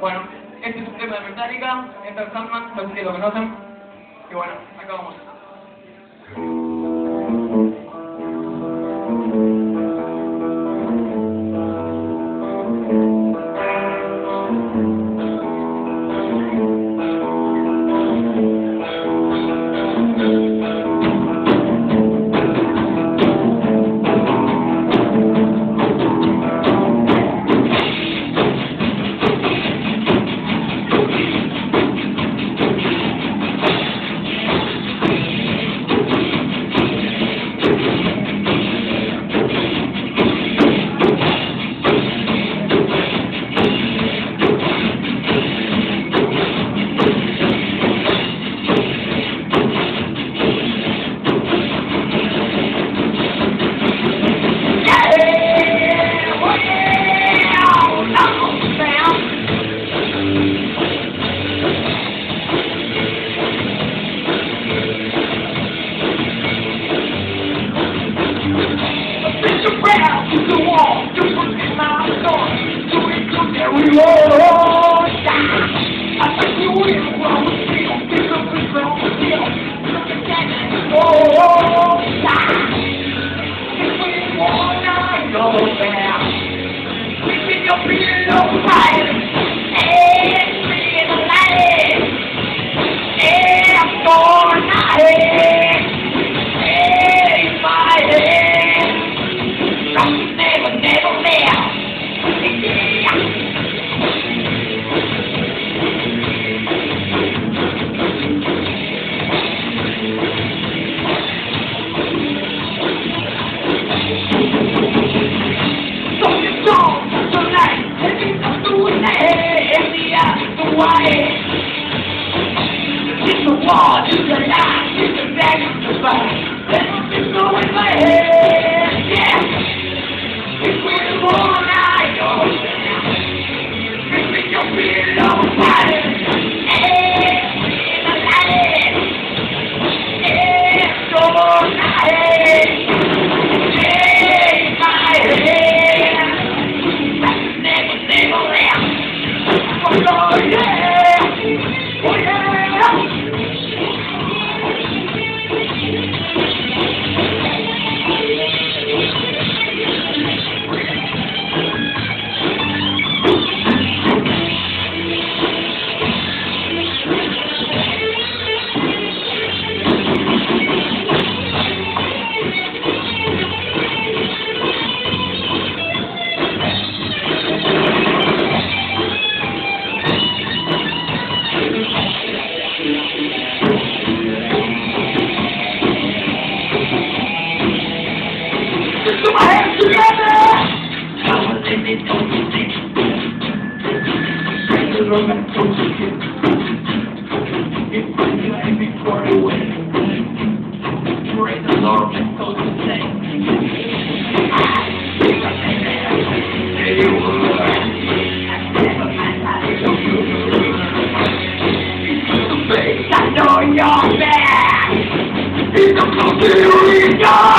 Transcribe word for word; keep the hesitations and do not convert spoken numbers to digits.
Bueno, este es un tema de Metallica, Enter Sandman, no sé si lo conocen. Y bueno, acabamos. It's a conspiracy!